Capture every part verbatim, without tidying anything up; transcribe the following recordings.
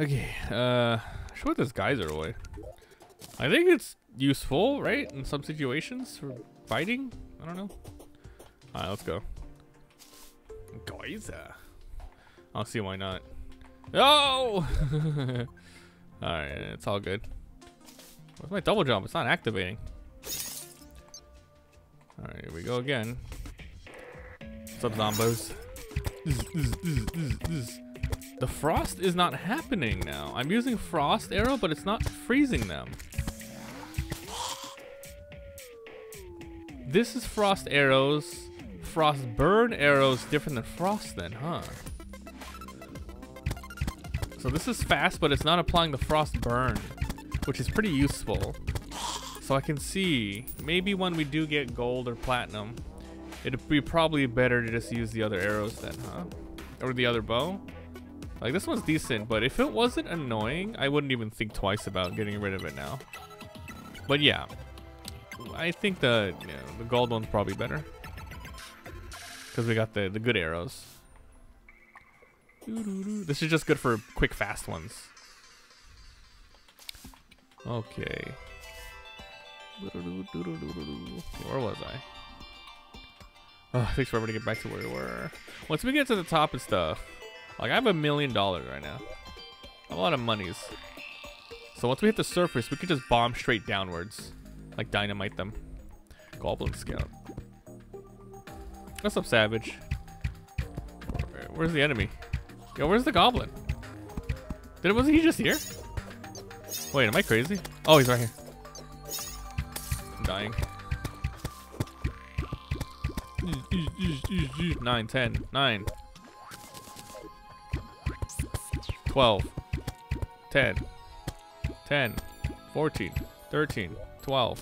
Okay, uh, should put this geyser away. I think it's useful, right? In some situations for fighting? I don't know. Alright, let's go. Geyser. I'll see why not. Oh! Alright, it's all good. Where's my double jump? It's not activating. Alright, here we go again. What's up, zombos? The frost is not happening now. I'm using frost arrow, but it's not freezing them. This is frost arrows. Frost burn arrows different than frost then, huh? So this is fast, but it's not applying the frost burn, which is pretty useful. So I can see, maybe when we do get gold or platinum, it'd be probably better to just use the other arrows then, huh? Or the other bow. Like, this one's decent, but if it wasn't annoying, I wouldn't even think twice about getting rid of it now. But yeah, I think the, you know, the gold one's probably better. Because we got the, the good arrows. This is just good for quick, fast ones. Okay. Where was I? Oh, it takes forever to get back to where we were. Once we get to the top and stuff, like, I have a million dollars right now. A lot of monies. So once we hit the surface, we could just bomb straight downwards. Like dynamite them. Goblin scout. What's up, Savage? Where's the enemy? Yo, where's the goblin? Did wasn't he just here? Wait, am I crazy? Oh, he's right here. I'm dying. Nine, ten, nine. twelve, ten, ten, fourteen, thirteen, twelve,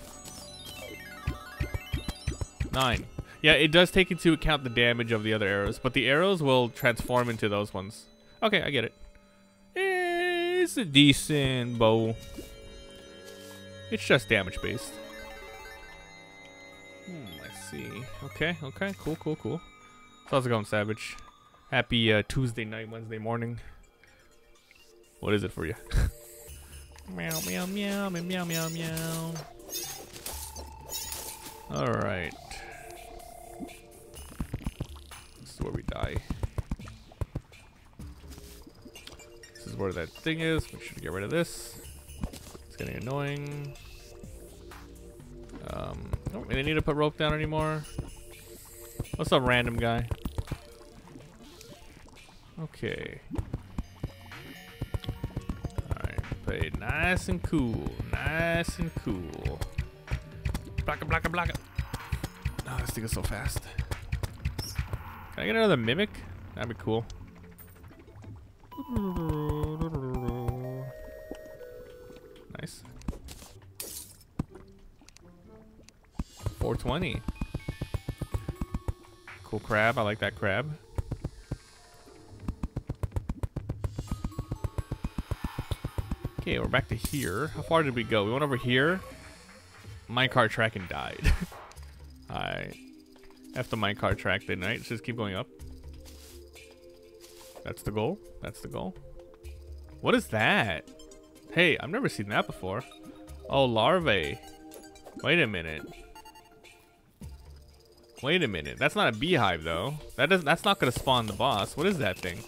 nine. Yeah, it does take into account the damage of the other arrows, but the arrows will transform into those ones. Okay, I get it. It's a decent bow. It's just damage based. Hmm, let's see. Okay, okay, cool, cool, cool. So how's it going, Savage? Happy uh, Tuesday night, Wednesday morning. What is it for you? Meow, meow, meow, meow, meow, meow. Alright. This is where we die. This is where that thing is. Make sure to get rid of this. It's getting annoying. Um, I don't really need to put rope down anymore. What's up, random guy? Okay. Play nice and cool, nice and cool. Block it, block it, block it. Oh, this thing is so fast. Can I get another mimic? That'd be cool. Nice. four twenty. Cool crab. I like that crab. Okay, we're back to here. How far did we go? We went over here. Minecart track and died. Alright. F the minecart track then, right? Let's just keep going up. That's the goal. That's the goal. What is that? Hey, I've never seen that before. Oh, larvae. Wait a minute. Wait a minute. That's not a beehive, though. That doesn't, that's not going to spawn the boss. What is that thing?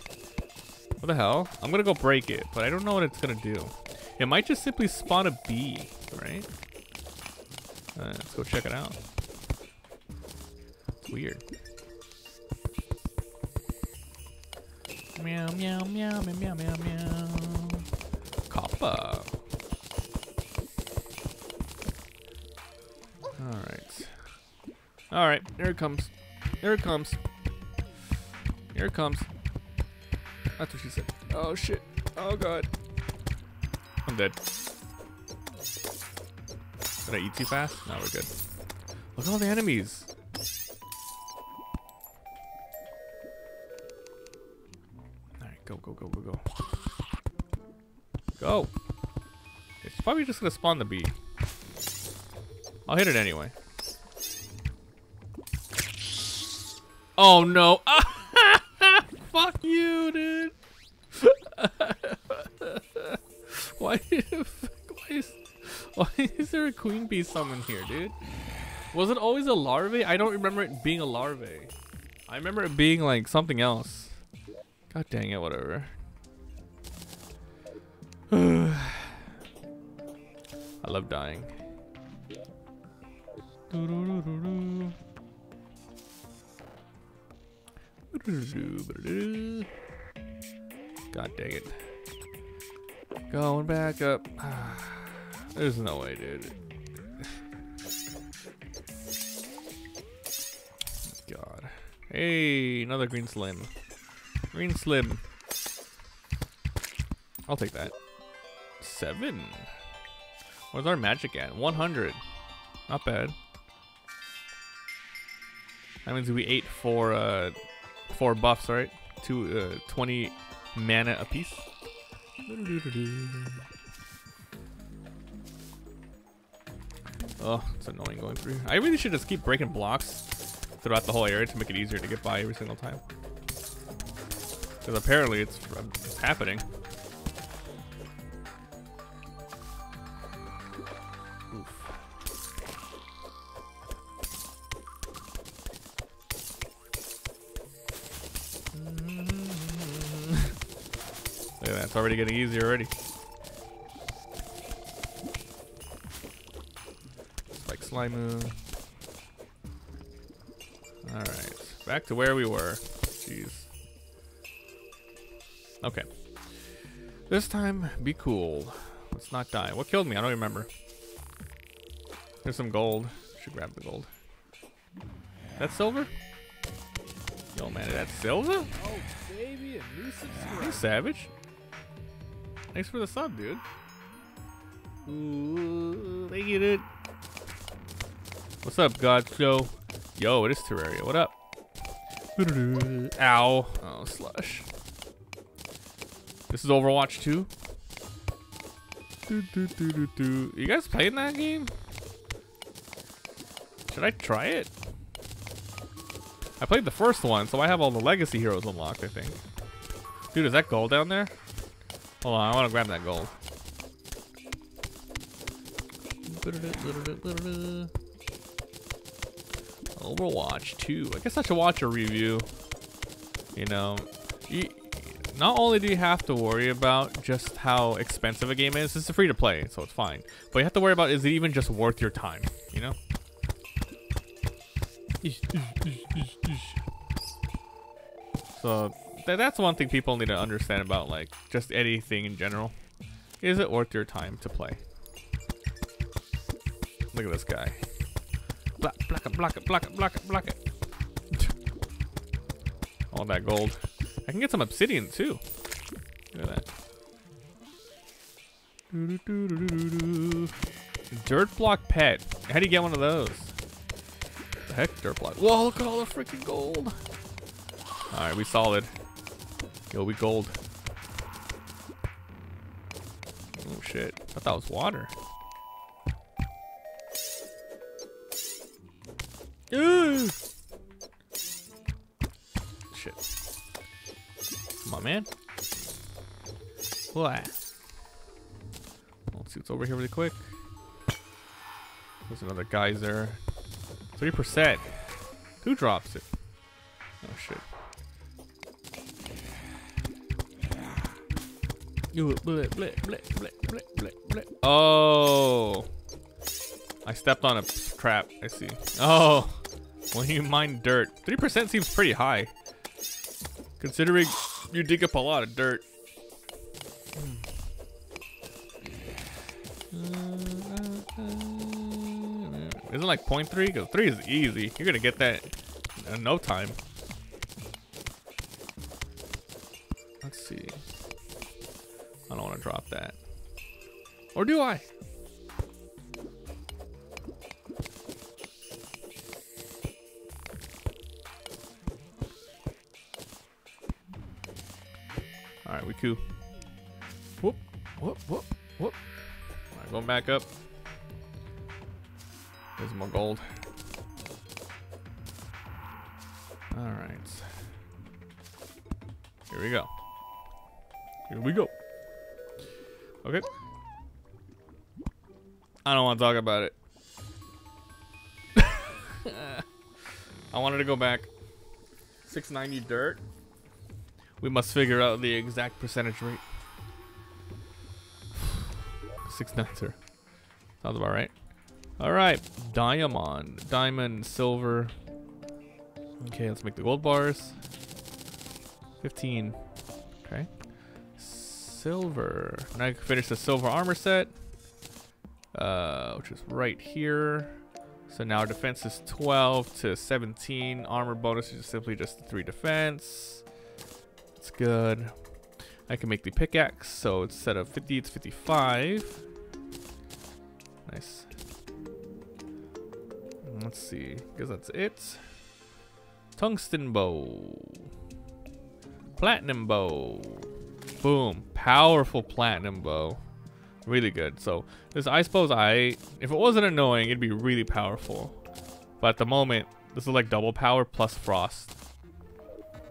What the hell? I'm going to go break it, but I don't know what it's going to do. It might just simply spawn a bee, right? Uh, let's go check it out. It's weird. Meow, meow, meow, meow, meow, meow, meow. Copper. Alright. Alright, here it comes. Here it comes. Here it comes. That's what she said. Oh shit. Oh god. I'm dead. Did I eat too fast? No, we're good. Look at all the enemies. Alright, go, go, go, go, go. Go. It's probably just gonna spawn the bee. I'll hit it anyway. Oh no. Fuck you, dude. Why, why is why is there a queen bee summon here, dude? Was it always a larvae? I don't remember it being a larvae. I remember it being like something else. God dang it, whatever. I love dying. God dang it. Going back up. There's no way, dude. God. Hey, another green slim. Green slim. I'll take that. Seven. Where's our magic at? one hundred. Not bad. That means we ate four, uh, four buffs, right? Two, uh, twenty mana apiece. Oh, it's annoying going through. I really should just keep breaking blocks throughout the whole area to make it easier to get by every single time. Because apparently it's, it's happening. It's already getting easier already. Spike Slimu. Alright. Back to where we were. Jeez. Okay. This time, be cool. Let's not die. What killed me? I don't remember. There's some gold. Should grab the gold. That's silver? Yo, man, is that silver? Oh, baby, a new subscriber. Hey, Savage. Thanks for the sub, dude. Ooh, thank you, dude. What's up, God Show? Yo, it is Terraria. What up? Ow. Oh, slush. This is Overwatch two. You guys playing that game? Should I try it? I played the first one, so I have all the legacy heroes unlocked, I think. Dude, is that gold down there? Hold on, I want to grab that gold. Overwatch two. I guess I should watch a review. You know, you, not only do you have to worry about just how expensive a game is, it's free to play, so it's fine. But you have to worry about, is it even just worth your time, you know? So that's one thing people need to understand about, like, just anything in general. Is it worth your time to play? Look at this guy. Block, block it, block it, block it, block it, block it. All that gold. I can get some obsidian too. Look at that. Dirt block pet. How do you get one of those? What the heck, dirt block. Whoa, look at all the freaking gold. All right, we solid. Yo, we gold. Oh shit, I thought that was water. Ooh. Shit. Come on, man. What? Let's see what's over here really quick. There's another geyser. three percent. Who drops it? Oh shit. Oh, I stepped on a trap. I see. Oh, well, you mine dirt. three percent seems pretty high, considering you dig up a lot of dirt. Isn't it like point three? Because three is easy. You're gonna get that in no time. Let's see. I don't want to drop that. Or do I? Alright, we cool. Whoop, whoop, whoop, whoop. Alright, going back up. There's more gold. Alright. Here we go. Here we go. Okay. I don't want to talk about it. I wanted to go back. six ninety dirt. We must figure out the exact percentage rate. six ninety. Sounds about right. Alright. Diamond. Diamond, silver. Okay, let's make the gold bars. fifteen. Okay. Silver. Now I can finish the silver armor set. Uh, which is right here. So now our defense is twelve to seventeen. Armor bonus is simply just three defense. It's good. I can make the pickaxe. So instead of fifty, it's fifty-five. Nice. Let's see. I guess that's it. Tungsten bow. Platinum bow. Boom. Powerful platinum bow. Really good. So this ice bow, I if it wasn't annoying, it'd be really powerful. But at the moment, this is like double power plus frost.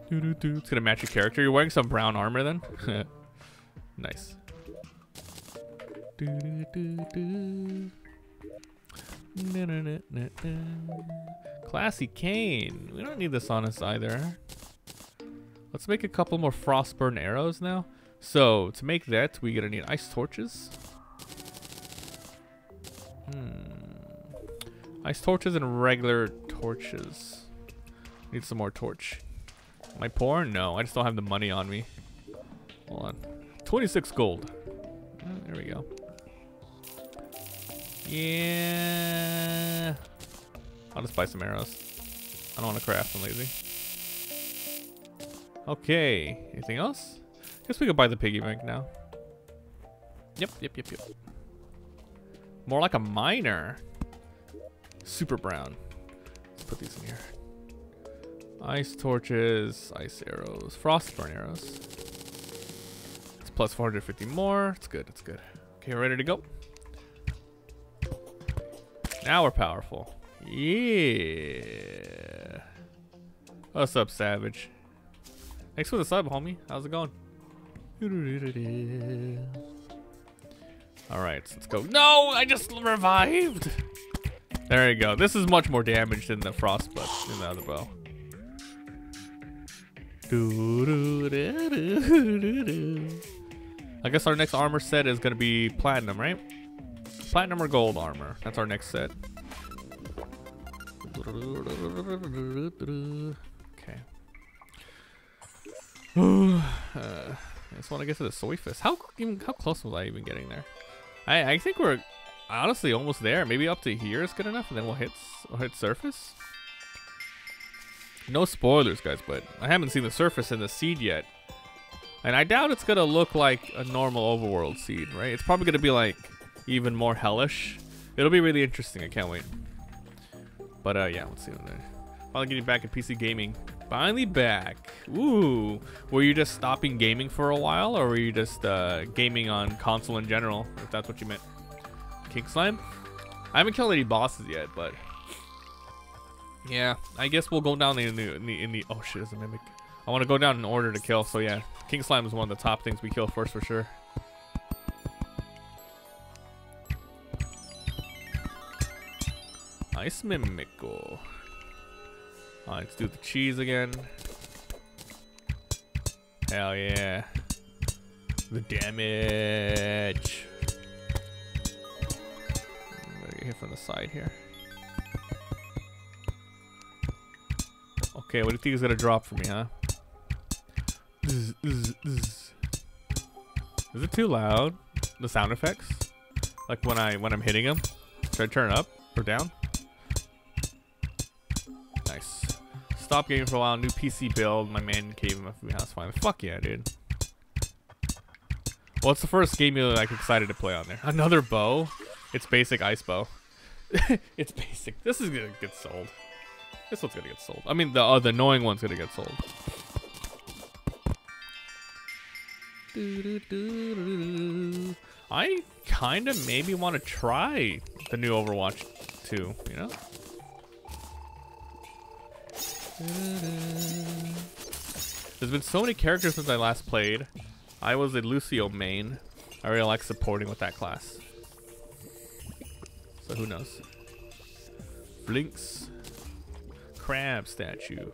Doo -doo -doo. It's gonna match your character. You're wearing some brown armor then? Nice. Doo -doo -doo -doo. Na -na -na -na -na. Classy cane. We don't need this on us either. Let's make a couple more frostburn arrows now. So to make that, we're gonna need ice torches. Hmm. Ice torches and regular torches. Need some more torch. Am I poor? No, I just don't have the money on me. Hold on. twenty-six gold. Oh, there we go. Yeah. I'll just buy some arrows. I don't want to craft, I'm lazy. Okay. Anything else? Guess we could buy the piggy bank now. Yep, yep, yep, yep. More like a miner. Super brown. Let's put these in here. Ice torches, ice arrows, frostburn arrows. It's plus four hundred fifty more. It's good, it's good. Okay, ready to go. Now we're powerful. Yeah. What's up, Savage? Thanks for the sub, homie. How's it going? Alright, so let's go. No! I just revived! There you go. This is much more damage than the frost but in the other bow. I guess our next armor set is gonna be platinum, right? Platinum or gold armor. That's our next set. Okay. uh, I just want to get to the soy fist. How even, how close was I even getting there? I I think we're honestly almost there. Maybe up to here is good enough, and then we'll hit we'll hit surface. No spoilers, guys, but I haven't seen the surface in the seed yet, and I doubt it's gonna look like a normal overworld seed, right? It's probably gonna be like even more hellish. It'll be really interesting. I can't wait. But uh, yeah, let's see. Finally getting back in P C gaming. Finally back. Ooh. Were you just stopping gaming for a while, or were you just uh, gaming on console in general, if that's what you meant? King Slime? I haven't killed any bosses yet, but... yeah, I guess we'll go down in the... In the, in the oh, shit, it's a mimic. I want to go down in order to kill, so yeah. King Slime is one of the top things we kill first, for sure. Ice Mimico. All right, let's do the cheese again. Hell yeah. The damage. I'm gonna get hit from the side here. Okay, what do you think is gonna drop for me, huh? Zzz, zzz, zzz. Is it too loud? The sound effects? Like when I when I'm hitting him? Should I turn it up or down? Stop gaming for a while, new P C build, my man cave in my food house finally. Fuck yeah, dude. Well, it's the first game you're like excited to play on there. Another bow? It's basic ice bow. It's basic. This is gonna get sold. This one's gonna get sold. I mean, the, uh, the annoying one's gonna get sold. I kinda maybe wanna try the new Overwatch two, you know? There's been so many characters since I last played. I was a Lucio main. I really like supporting with that class. so who knows? Blinks. Crab statue.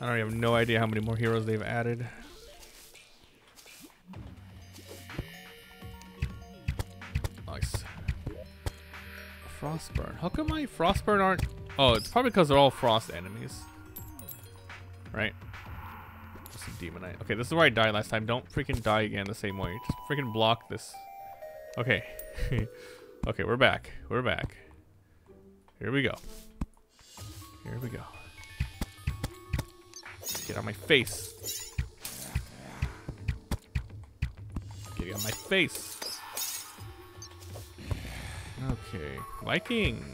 I don't have no idea how many more heroes they've added. Nice. Frostburn. How come my Frostburn aren't... Oh, it's probably because they're all frost enemies. Right? Just a demonite. Okay, this is where I died last time. Don't freaking die again the same way. Just freaking block this. Okay. Okay, we're back. We're back. Here we go. Here we go. Get out of my face. Get out of my face. Okay. Viking.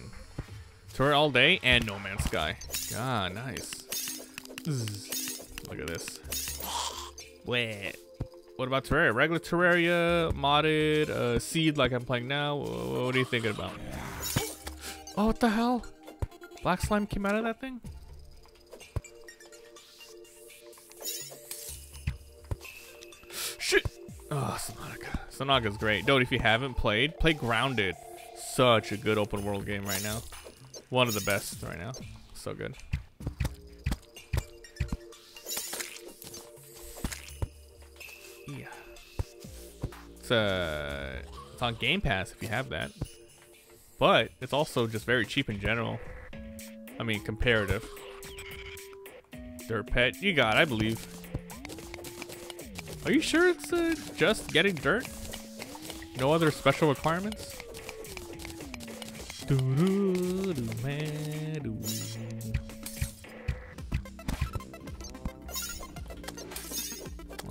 Tour all day and No Man's Sky. Ah, nice. Zzz. Look at this. Wait. What about Terraria? Regular Terraria, modded, uh, seed like I'm playing now. What are you thinking about? Oh, what the hell? Black slime came out of that thing? Shit! Oh, Sonaga. Sonaga's great. Dude, if you haven't played, play Grounded. Such a good open world game right now. One of the best right now. So good. Yeah. It's, uh, it's on Game Pass if you have that. But it's also just very cheap in general. I mean, comparative. Dirt pet, you got, I believe. Are you sure it's uh, just getting dirt? No other special requirements?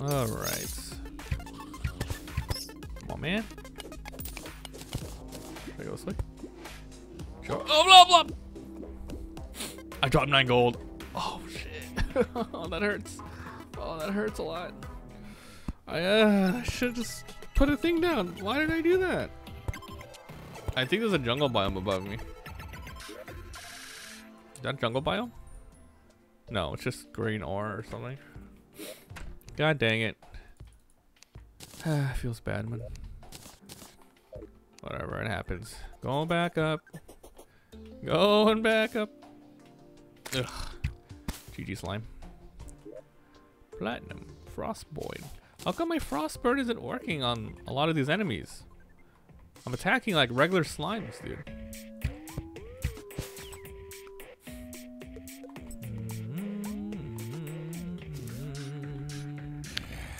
All right. Come on, man. Should I go this way? Sure. Oh, blah, blah. I dropped nine gold. Oh shit! Oh, that hurts. Oh, that hurts a lot. I uh, should just put a thing down. Why did I do that? I think there's a jungle biome above me. Is that jungle biome? No, it's just green ore or something. God dang it. Feels bad, man. Whatever, it happens. Going back up. Going back up. Ugh. G G slime. Platinum. Frostboy. How come my Frostbird isn't working on a lot of these enemies? I'm attacking like regular slimes, dude.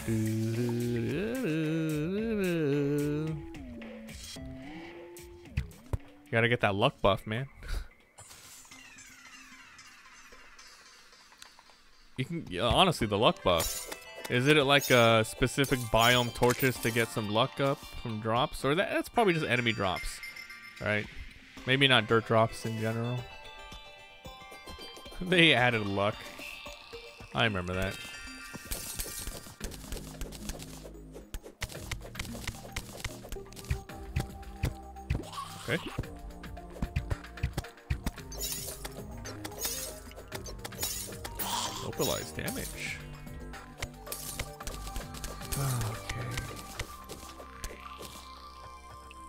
You gotta get that luck buff, man. You can, yeah, honestly, the luck buff. Is it like a specific biome torches to get some luck up from drops? Or that, that's probably just enemy drops, right? Maybe not dirt drops in general. They added luck. I remember that. Okay. Localized damage. Okay.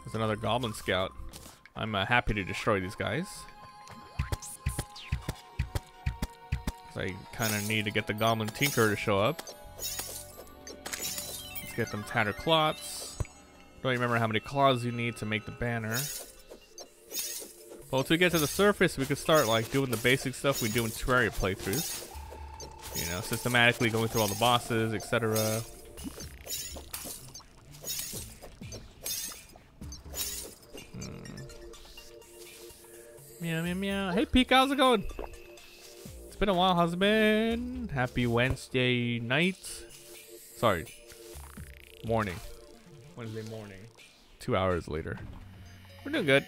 There's another goblin scout. I'm uh, happy to destroy these guys. Cause I kind of need to get the goblin tinker to show up. Let's get them tattered clots. Don't remember how many claws you need to make the banner. But once we get to the surface, we can start like doing the basic stuff we do in Terraria playthroughs. You know, systematically going through all the bosses, et cetera. Meow, meow, meow. Hey, Peek, how's it going? It's been a while, how's it been? Happy Wednesday night. Sorry. Morning. Wednesday morning. Two hours later. We're doing good.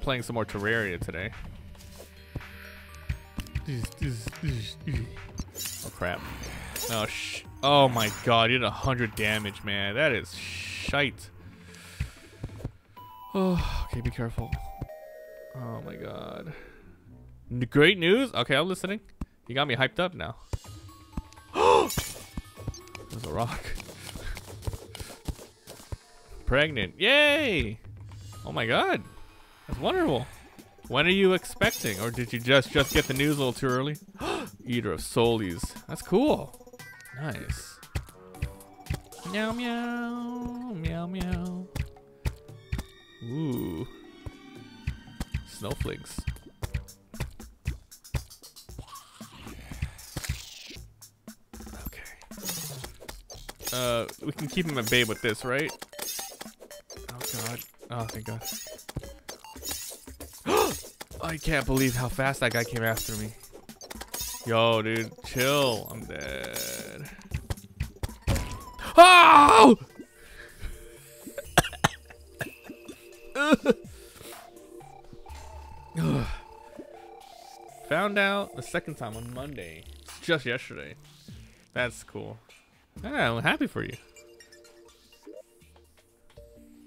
Playing some more Terraria today. Oh, crap. Oh, sh oh my god. You did one hundred damage, man. That is shite. Oh, okay, be careful. Oh my god. N great news? Okay, I'm listening. You got me hyped up now. There's a rock. Pregnant. Yay! Oh my god, that's wonderful. When are you expecting? Or did you just just get the news a little too early? Eater of Soulies. That's cool. Nice. Meow meow meow meow. Ooh. Snowflakes. Okay. Uh, we can keep him at bay with this, right? Oh god. Oh, thank god. I can't believe how fast that guy came after me. Yo, dude, chill. I'm dead. Oh! Found out the second time on Monday, just yesterday. That's cool. Yeah, I'm happy for you.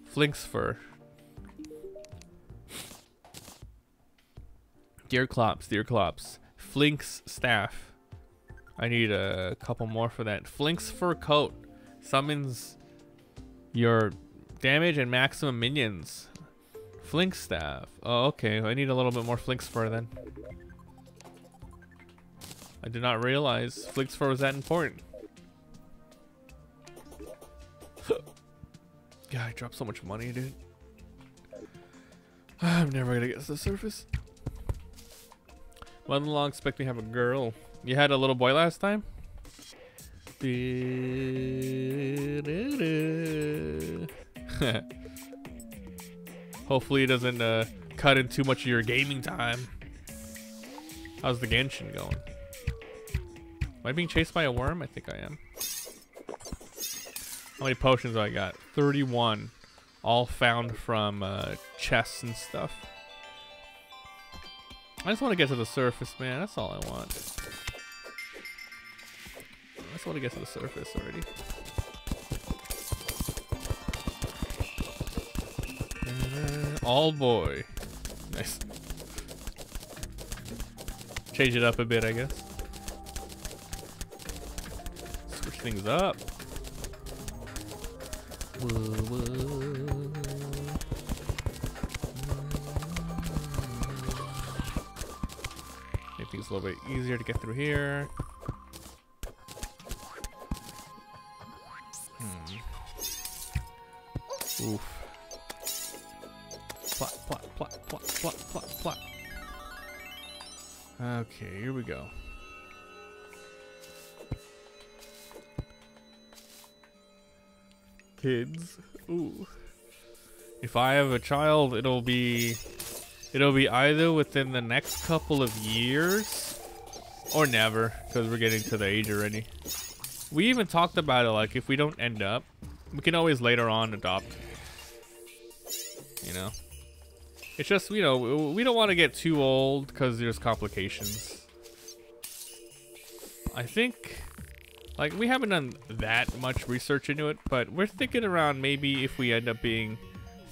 Flink's fur. Dear Clops, dear Clops. Flink's staff. I need a couple more for that. Flink's fur coat summons your damage and maximum minions. Flink's staff. Oh, okay. I need a little bit more Flink's fur then. I did not realize Flink's fur was that important. God, I dropped so much money, dude. I'm never gonna get to the surface. When long expect me to have a girl? You had a little boy last time? Hopefully it doesn't uh, cut in too much of your gaming time. How's the Genshin going? Am I being chased by a worm? I think I am. How many potions do I got? thirty-one. All found from uh, chests and stuff. I just want to get to the surface, man. That's all I want. I just want to get to the surface already. Uh, all boy. Nice. Change it up a bit, I guess. Switch things up. Whoa, whoa. Things a little bit easier to get through here. Hmm. Oof. Plot, plot, plot, plot, plot, plot, plot. Okay, here we go. Kids. Ooh. If I have a child, it'll be... It'll be either within the next couple of years or never, because we're getting to the age already. We even talked about it, like if we don't end up, we can always later on adopt. You know? It's just, you know, we don't want to get too old because there's complications. I think, like we haven't done that much research into it, but we're thinking around maybe if we end up being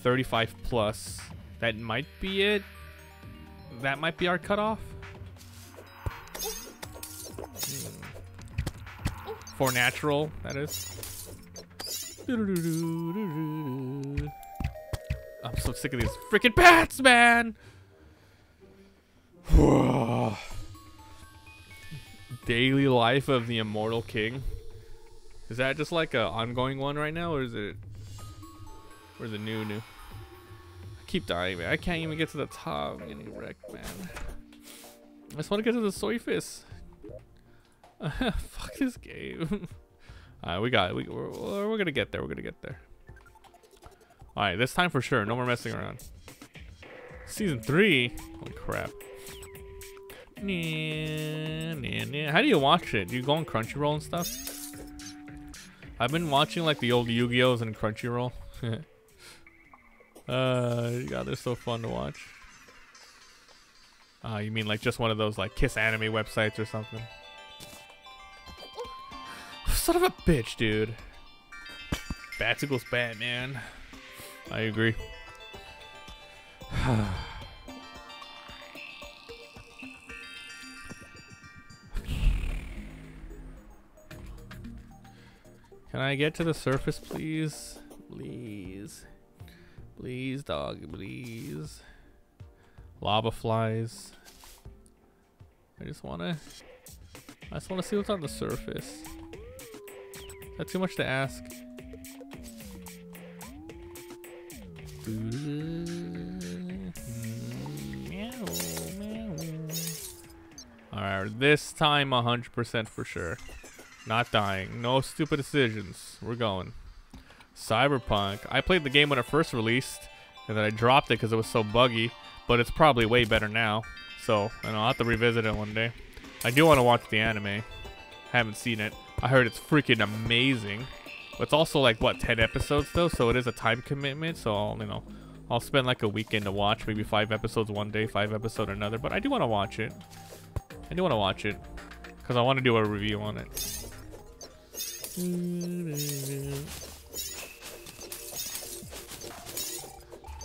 thirty-five plus. That might be it. That might be our cutoff. Hmm. For natural, that is. I'm so sick of these freaking bats, man! Daily life of the Immortal King. Is that just like an ongoing one right now, or is it... Or is it new, new? Keep dying, man. I can't even get to the top. I'm getting wrecked, man. I just want to get to the surface. Fuck this game. Alright, we got it. We, we're we're going to get there. We're going to get there. Alright, this time for sure. No more messing around. Season three? Holy crap. Nah, nah, nah. How do you watch it? Do you go on Crunchyroll and stuff? I've been watching like the old Yu-Gi-Ohs and Crunchyroll. Uh, yeah, they're so fun to watch. Uh, you mean like just one of those like Kiss Anime websites or something? Son of a bitch, dude. Bats equals Batman. I agree. Can I get to the surface, please? Please. Please, dog, please. Lava flies. I just wanna I just wanna see what's on the surface. Is that too much to ask? Alright, this time one hundred percent for sure. Not dying. No stupid decisions. We're going. Cyberpunk. I played the game when it first released, and then I dropped it because it was so buggy, but it's probably way better now. So, and I'll have to revisit it one day. I do want to watch the anime. Haven't seen it. I heard it's freaking amazing. It's also like, what, ten episodes though? So it is a time commitment. So, I'll, you know, I'll spend like a weekend to watch. Maybe five episodes one day, five episodes another. But I do want to watch it. I do want to watch it. Because I want to do a review on it.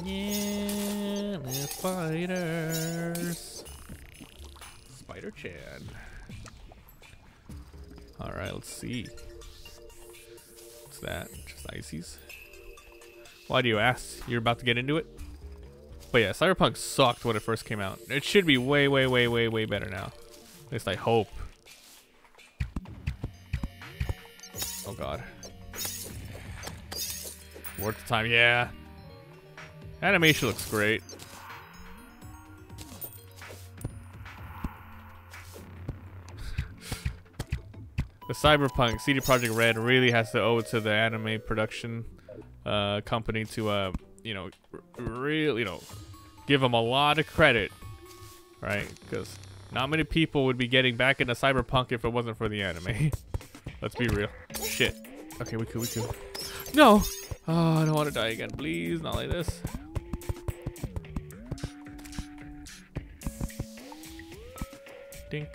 Yeah, the spiders. Spider-Chan. Alright, let's see. What's that? Just ices? Why do you ask? You're about to get into it? But yeah, Cyberpunk sucked when it first came out. It should be way, way, way, way, way better now. At least I hope. Oh god. Worth the time, yeah. Animation looks great. The Cyberpunk C D Projekt Red really has to owe it to the anime production uh, company to, uh, you know, really, you know, give them a lot of credit, right? Because not many people would be getting back into Cyberpunk if it wasn't for the anime. Let's be real. Shit. Okay, we could, we could. No! Oh, I don't want to die again, please. Not like this. Dink.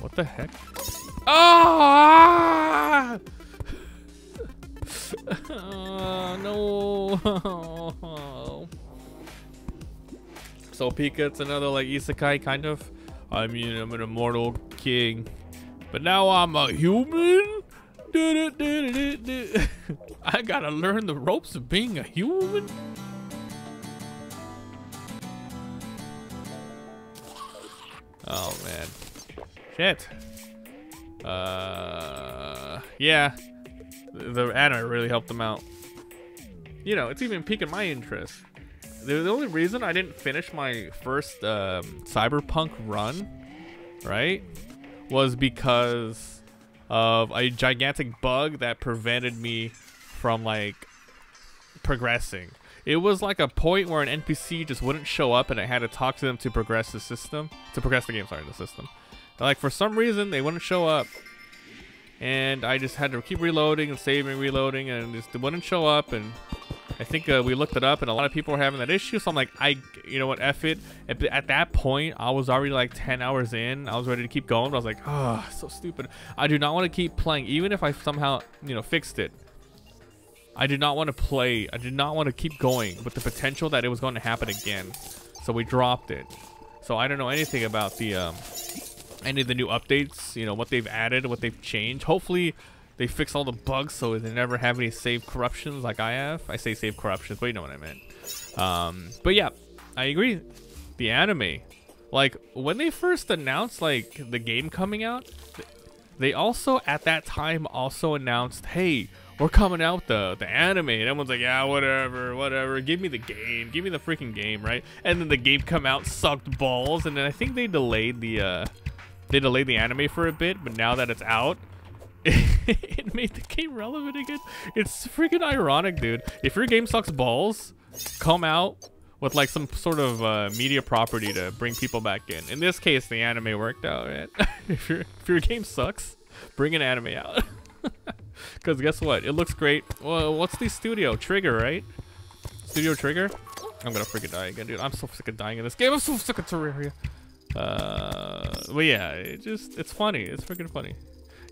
What the heck? Oh! Ah! Oh no! So Pika, it's another like Isekai kind of. I mean, I'm an immortal king, but now I'm a human. I gotta learn the ropes of being a human. Oh man. Shit. Uh, yeah, the anime really helped them out. You know, it's even piquing my interest. The only reason I didn't finish my first um, Cyberpunk run, right, was because of a gigantic bug that prevented me from like progressing. It was like a point where an N P C just wouldn't show up, and I had to talk to them to progress the system, to progress the game. Sorry, the system. Like, for some reason, they wouldn't show up. And I just had to keep reloading and saving, reloading, and just wouldn't show up. And I think uh, we looked it up, and a lot of people were having that issue. So I'm like, I, you know what, F it. At, at that point, I was already like ten hours in. I was ready to keep going. But I was like, oh, so stupid. I do not want to keep playing, even if I somehow, you know, fixed it. I did not want to play. I did not want to keep going with the potential that it was going to happen again. So we dropped it. So I don't know anything about the... Um, any of the new updates, you know, what they've added, what they've changed. Hopefully they fix all the bugs so they never have any save corruptions like I have. I say save corruptions, but you know what I meant. Um, but yeah, I agree. The anime, like when they first announced like the game coming out, they also at that time also announced, hey, we're coming out with the, the anime. And everyone's like, yeah, whatever, whatever. Give me the game. Give me the freaking game, right? And then the game come out, sucked balls. And then I think they delayed the... Uh, They delayed the anime for a bit, but now that it's out, it made the game relevant again. It's freaking ironic, dude. If your game sucks balls, come out with like some sort of uh, media property to bring people back in. In this case, the anime worked out, man. if, your, if your game sucks, bring an anime out. Because guess what? It looks great. Well, what's the studio? Trigger, right? Studio Trigger? I'm going to freaking die again, dude. I'm so sick of dying in this game. I'm so sick of Terraria. Uh, but yeah, it just, it's funny. It's freaking funny.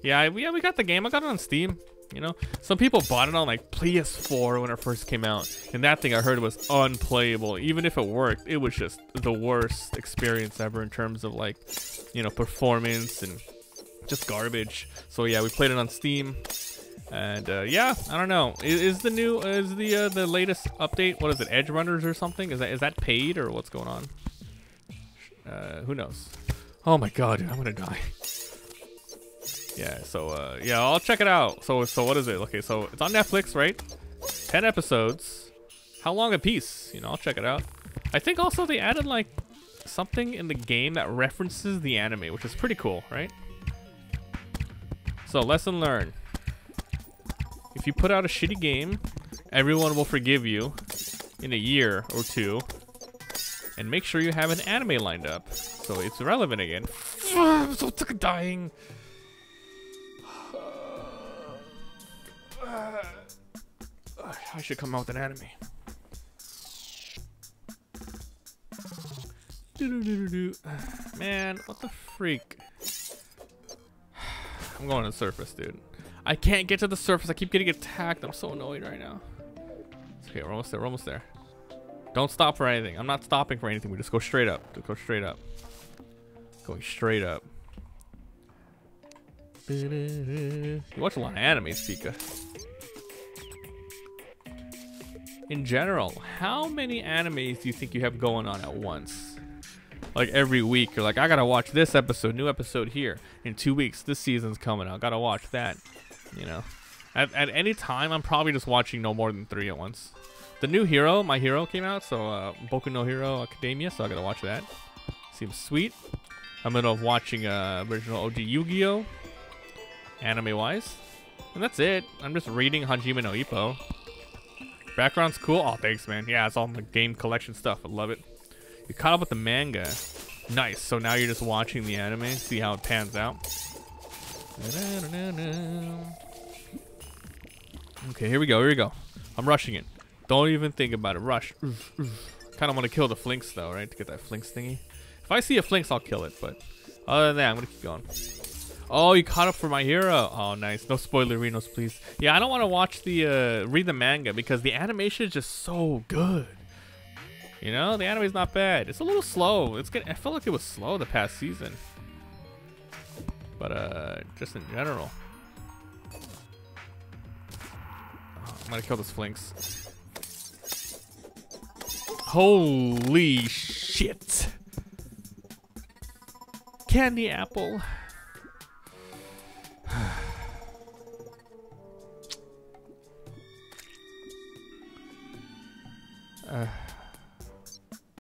Yeah, we, yeah, we got the game. I got it on Steam, you know? Some people bought it on, like, P S four when it first came out. And that thing I heard was unplayable. Even if it worked, it was just the worst experience ever in terms of, like, you know, performance and just garbage. So yeah, we played it on Steam, and uh, yeah, I don't know. Is, is the new is the uh, the latest update? What is it? Edgerunners or something? Is that is that paid or what's going on? Uh, who knows? Oh my god, dude, I'm gonna die. Yeah, so uh, yeah, I'll check it out. So so what is it? Okay, so it's on Netflix, right? Ten episodes. How long a piece? You know, I'll check it out. I think also they added like something in the game that references the anime, which is pretty cool, right? So lesson learned. If you put out a shitty game, everyone will forgive you in a year or two. And make sure you have an anime lined up so it's relevant again. I'm so sick of dying. I should come out with an anime. Man, what the freak? I'm going to the surface, dude. I can't get to the surface. I keep getting attacked. I'm so annoyed right now. It's okay, we're almost there. We're almost there. Don't stop for anything. I'm not stopping for anything. We just go straight up. Just go straight up. Going straight up. You watch a lot of animes, Pika. In general, how many animes do you think you have going on at once? Like every week, you're like, I gotta watch this episode, new episode here. In two weeks, this season's coming out. Gotta watch that. You know, at, at any time, I'm probably just watching no more than three at once. The new hero, My Hero, came out, so uh, Boku no Hero Academia, so I gotta watch that. Seems sweet. I'm in the middle of watching uh, original O G Yu-Gi-Oh, anime-wise, and that's it. I'm just reading Hajime no Ippo. Background's cool. Oh, thanks, man. Yeah, it's all the game collection stuff. I love it. You caught up with the manga. Nice. So now you're just watching the anime, see how it pans out. Okay, here we go. Here we go. I'm rushing it. Don't even think about it. Rush. Kind of want to kill the flinks though, right? To get that flinks thingy. If I see a flinks, I'll kill it. But other than that, I'm gonna keep going. Oh, you caught up for My Hero. Oh, nice. No spoilerinos, please. Yeah, I don't want to watch the uh, read the manga because the animation is just so good. You know, the anime's not bad. It's a little slow. It's getting. I felt like it was slow the past season. But uh, just in general. Oh, I'm gonna kill this flinks. Holy shit! Candy apple. uh.